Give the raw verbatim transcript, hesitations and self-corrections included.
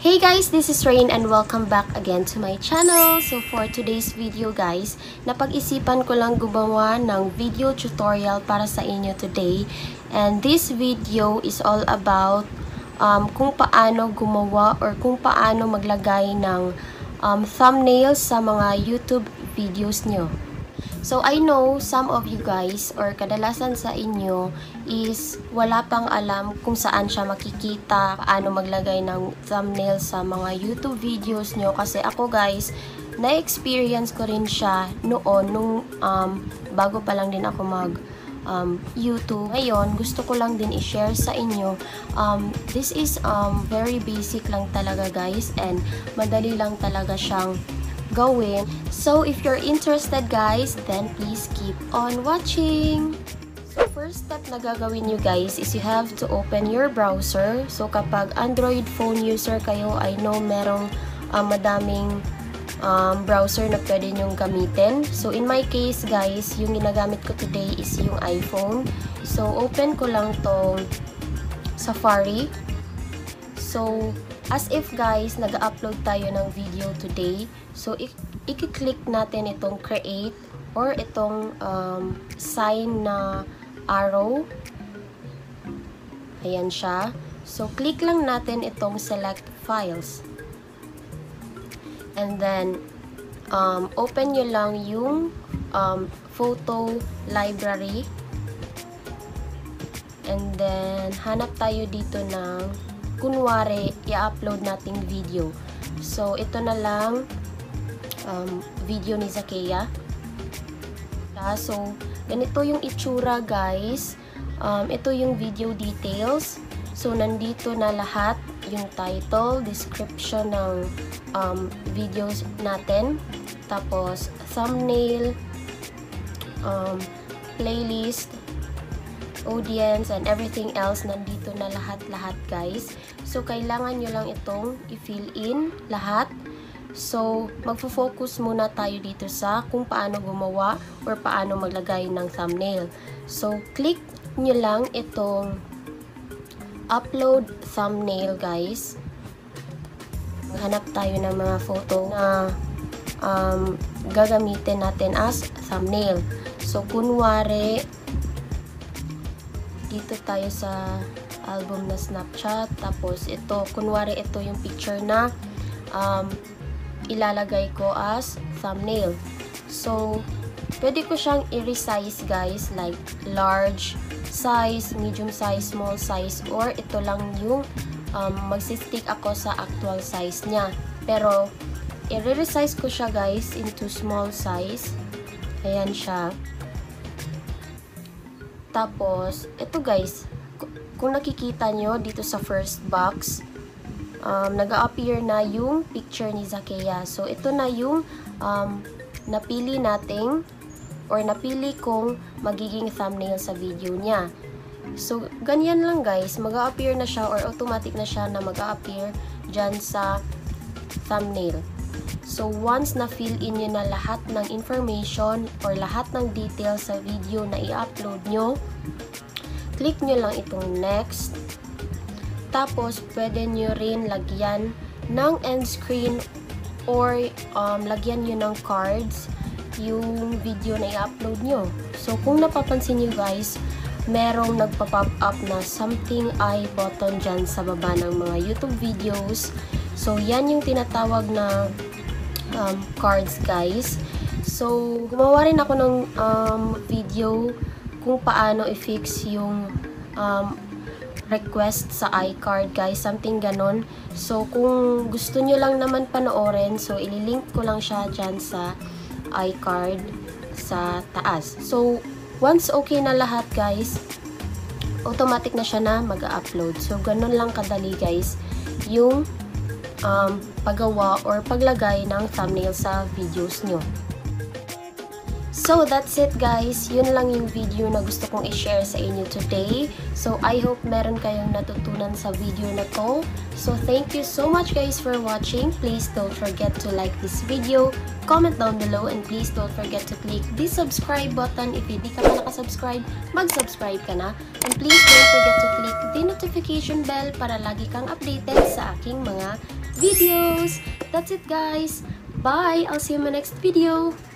Hey guys, this is Rain and welcome back again to my channel. So for today's video guys, napag-isipan ko lang gumawa ng video tutorial para sa inyo today. And this video is all about um, kung paano gumawa or kung paano maglagay ng um, thumbnails sa mga YouTube videos nyo. So I know some of you guys or kadalasan sa inyo is wala pang alam kung saan siya makikita, paano maglagay ng thumbnail sa mga YouTube videos nyo. Kasi ako guys, na-experience ko rin siya noon nung um, bago pa lang din ako mag um, YouTube. Ngayon, gusto ko lang din i-share sa inyo. Um, this is um, very basic lang talaga guys, and madali lang talaga siyang gawin. So if you're interested guys, then please keep on watching. So first step na gagawin nyo guys is you have to open your browser. So kapag Android phone user kayo, I know merong uh, madaming um, browser na pwede nyong gamitin. So in my case guys, yung ginagamit ko today is yung iPhone. So open ko lang tong Safari. So as if guys, nag-upload tayo ng video today. So, i-click natin itong create or itong um, sign na arrow. Ayan siya. So, click lang natin itong select files. And then, um, open nyo lang yung um, photo library. And then, hanap tayo dito ng kunwari, i-upload nating video. So, ito na lang um, video ni Zakeya. So, ganito yung itsura guys. Um, ito yung video details. So, nandito na lahat yung title, description ng um, videos natin. Tapos, thumbnail, um, playlist, audience, and everything else. Nandito na lahat-lahat guys. So, kailangan nyo lang itong i-fill in lahat. So, magfo-focus muna tayo dito sa kung paano gumawa or paano maglagay ng thumbnail. So, click nyo lang itong upload thumbnail guys. Hanap tayo ng mga photo na um, gagamitin natin as thumbnail. So, kunwari dito tayo sa album na Snapchat. Tapos ito, kunwari ito yung picture na um, ilalagay ko as thumbnail. So, pwede ko siyang i-resize guys, like large size, medium size, small size, or ito lang yung um, magsistick ako sa actual size niya. Pero, i-resize ko siya guys into small size. Ayan siya. Tapos, ito guys, kung nakikita nyo dito sa first box, um, nag-a-appear na yung picture ni Zakeya. So, ito na yung um, napili nating or napili kong magiging thumbnail sa video niya. So, ganyan lang guys, mag-a-appear na siya or automatic na siya na mag-a-appear dyan sa thumbnail. So, once na-fill in nyo na lahat ng information or lahat ng details sa video na i-upload nyo, click nyo lang itong next. Tapos, pwede nyo rin lagyan ng end screen or um, lagyan nyo ng cards yung video na i-upload nyo. So, kung napapansin nyo guys, merong nagpa-pop up na something I button dyan sa baba ng mga YouTube videos. So, yan yung tinatawag na Um, cards guys. So, gumawa rin ako ng um, video kung paano i-fix yung um, request sa iCard guys, something ganon. So, kung gusto nyo lang naman panoorin, so ililink ko lang siya dyan sa iCard sa taas. So, once okay na lahat guys, automatic na siya na mag-upload. So, ganon lang kadali guys yung Um, paggawa or paglagay ng thumbnail sa videos nyo. So, that's it guys. Yun lang yung video na gusto kong i-share sa inyo today. So, I hope meron kayong natutunan sa video na to. So, thank you so much guys for watching. Please don't forget to like this video, comment down below, and please don't forget to click the subscribe button. If hindi ka pa nakasubscribe, mag-subscribe ka na. And please don't forget to click the notification bell para lagi kang updated sa aking mga videos. That's it guys, bye, I'll see you in my next video.